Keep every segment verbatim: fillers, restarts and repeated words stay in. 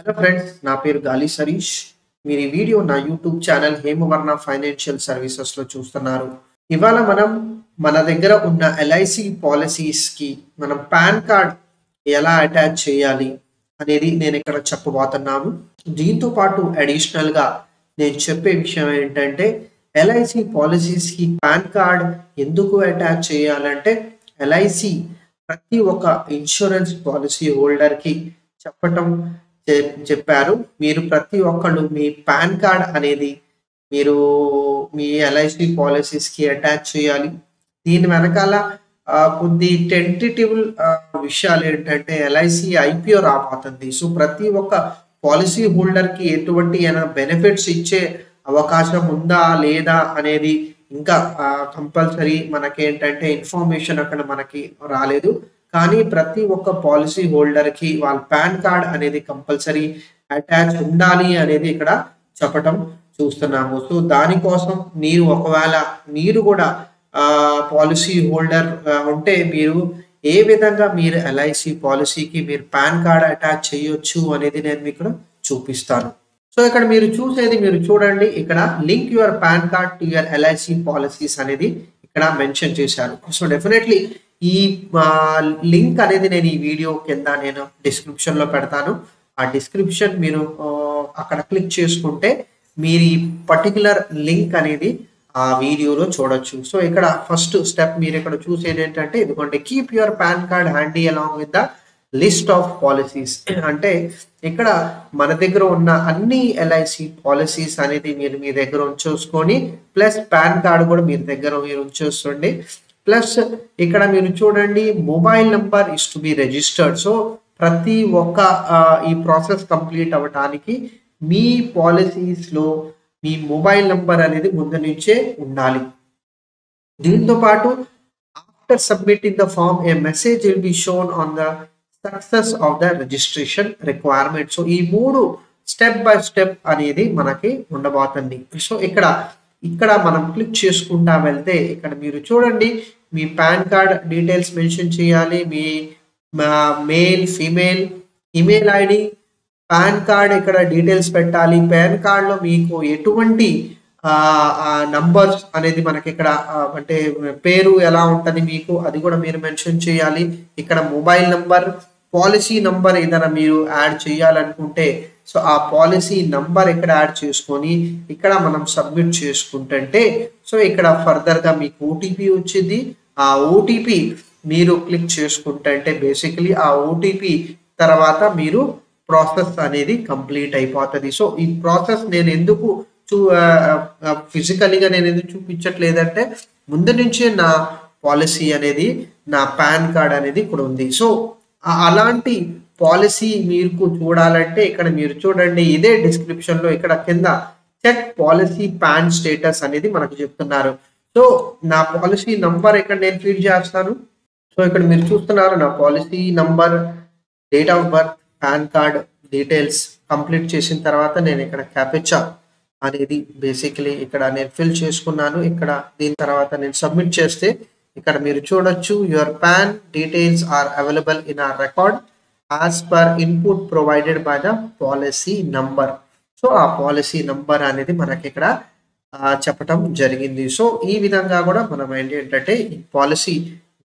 Hello friends, ना पेर गाली सरीश। मेरी वीडियो ना यूट्यूब चैनल हेमवर्ना फाइनेंशियल सर्विसेस लो चूस्तुन्नारू। इवाल मनम मन दग्गर उन्न एल आई सी पॉलिसीज की मनम पैन कार्ड एला अटैच चेयाली अनेदी नेनु इक्कड चेप्पबोतुन्नानु। दींतो पाटु एडिशनल गा नेनु चेप्पे विषయం ఏంటంటే एल आई सी पॉलिसीज की पैन कार्ड ఎందుకు అటాచ్ చేయాలంటే एल आई सी ప్రతి ఒక్క ఇన్సూరెన్స్ పాలసీ హోల్డర్ की చెప్పటం చెప్పారు। మీరు ప్రతి ఒక్కళ్ళు మీ పాన్ కార్డ్ అనేది మీరు మీ ఎల్ఐసి పాలసీస్ కి అటాచ్ చేయాలి। దీని వెనకాల కొన్ని టెంటేటివ్ విషయాలు ఏంటంటే ఎల్ఐసి ఐ పీ ఓ రాబోతుంది। సో ప్రతి ఒక్క పాలసీ హోల్డర్ కి ఎటువంటి బెనిఫిట్స్ ఇచ్చే అవకాశం ఉందా లేదా అనేది ఇంకా కంపల్సరీ మనకి ఏంటంటే ఇన్ఫర్మేషన్ అక్కడ మనకి రాలేదు। కానీ ప్రతి ఒక్క పాలసీ హోల్డర్ కి వాళ్ళ పాన్ కార్డ్ అనేది కంపల్సరీ అటాచ్ ఉండాలి అనేది ఇక్కడ చెప్పటం చూస్తున్నాము। సో దాని కోసం మీరు ఒకవేళ మీరు కూడా పాలసీ హోల్డర్ ఉంటే మీరు ఏ విధంగా మీరు ఎల్ ఐ సి పాలసీకి మీరు పాన్ కార్డ్ అటాచ్ చేయొచ్చు అనేది నేను మీకు ఇక్కడ చూపిస్తాను। సో ఇక్కడ మీరు చూసేది మీరు చూడండి, ఇక్కడ link your PAN card to your L I C policies అనేది ఇక్కడ మెన్షన్ చేశారు। సో డెఫినెట్లీ लिंक अने वीडियो डिस्क्रिप्शन आ डिस्क्रिप्शन अक्कड़ क्लिक चेसुकुंटे पर्टिकुलर लिंक अनेदी आ वीडियो चूडोच्चु। सो इक्कड़ फस्ट स्टेप मीरु इक्कड़ चूसेदी एंटंटे इदुकोंडि keep your PAN card handy along with the list of policies. अंटे इक्कड़ मन दग्गर उन्न अन्नी एल आई सी पॉलिसीज़ अनेदी मीरु मी दग्गर उंचुकोनी प्लस पैन कार्ड कूडा मी दग्गर उंचुकोंडि प्लस इकड़ा मीरू चूडंडी mobile number is to be registered. So प्रति ओक्क प्रोसेस कंप्लीट अवटानिकी मी पॉलिसीज़ लो मी मोबाइल नंबर अनेदी मुंदु नुंचे उंडाली। दींतो पाटु after submitting the form a message will be shown on the success of the registration requirement. So ई मूडु स्टेप बाय स्टेप अनेदी मनकी उंडबोतुंदी। सो इकड़ा ఇక్కడ మనం క్లిక్ చేసుకుంటా వెళ్తే ఇక్కడ మీరు చూడండి మీ పాన్ కార్డ్ డీటెయిల్స్ మెన్షన్ చేయాలి, మీ male female email ID PAN card ఇక్కడ డీటెయిల్స్ పెట్టాలి। పాన్ కార్డ్ లో మీకు ఎటువంటి నంబర్స్ అనేది మనకి ఇక్కడ అంటే పేరు ఎలా ఉంటది మీకు అది కూడా మీరు మెన్షన్ చేయాలి। ఇక్కడ మొబైల్ నంబర్ పాలసీ నంబర్ ఏదైనా మీరు యాడ్ చేయాలనుకుంటే సో ఆ పాలసీ నంబర్ ఇక్కడ యాడ్ చేసుకొని ఇక్కడ మనం సబ్మిట్ చేసుకుంటుంటే సో ఇక్కడ ఫర్దర్ గా మీకు ఓటీపీ వచ్చింది। ఆ ఓటీపీ మీరు క్లిక్ చేసుకుంటుంటే బేసికలీ ఆ ఓటీపీ తర్వాత మీరు ప్రాసెస్ అనేది కంప్లీట్ అయిపోతది। సో ఈ ప్రాసెస్ నేను ఎందుకు ఫిజికల్గా నేను ఎందుకు చూపించట్లేదంటే ముందు నుంచే నా పాలసీ అనేది నా పాన్ కార్డ్ అనేది ఇక్కడ ఉంది। సో అలాంటి పాలసీ మీరు చూడాలంటే ఇక్కడ మీరు చూడండి ఇదే డిస్క్రిప్షన్ లో ఇక్కడ కింద చెక్ పాలసీ పాన్ స్టేటస్ అనేది మనకు చెప్తున్నారు। సో నా పాలసీ నంబర్ ఇక్కడ నేను ఫీడ్ చేస్తాను। సో ఇక్కడ మీరు చూస్తున్నారు నా policy number, date of birth, PAN card details complete చేసిన తర్వాత నేను ఇక్కడ క్యాప్చా అనేది బేసికలీ ఇక్కడ నేను ఫిల్ చేసుకున్నాను। ఇక్కడ దీని తర్వాత నేను సబ్మిట్ చేస్తే ఇక్కడ మీరు చూడొచ్చు your PAN details are available in our record as per input provided by the policy number. So our policy number అనేది మనకి ఇక్కడ చెప్పటం జరిగింది। సో ఈ విధంగా కూడా మనం ఏంటంటే ఈ పాలసీ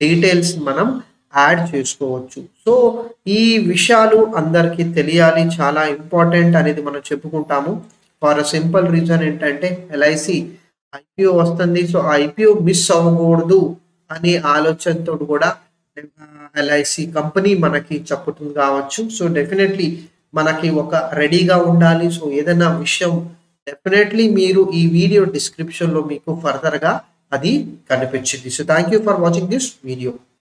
డీటెయిల్స్ మనం యాడ్ చేసుకోవచ్చు। సో ఈ విషయాలు అందరికీ తెలియాలి, చాలా ఇంపార్టెంట్ అనేది మనం చెప్పుకుంటాము। ఫర్ సింపుల్ రీజన్ ఏంటంటే ఎల్ఐసి ఐ పీ ఓ వస్తుంది। So I P O miss అవ్వకూడదు అనే ఆలోచనతో కూడా ఎల్ ఐ సి కంపెనీ మనకి చెప్పుతుంది కావచ్చు। సో డెఫినెట్లీ మనకి ఒక రెడీగా ఉండాలి। సో ఏదైనా విషయం డెఫినెట్లీ మీరు ఈ వీడియో డిస్క్రిప్షన్ లో మీకు ఫర్దర్ గా అది కనిపించింది। So thank you for watching this video.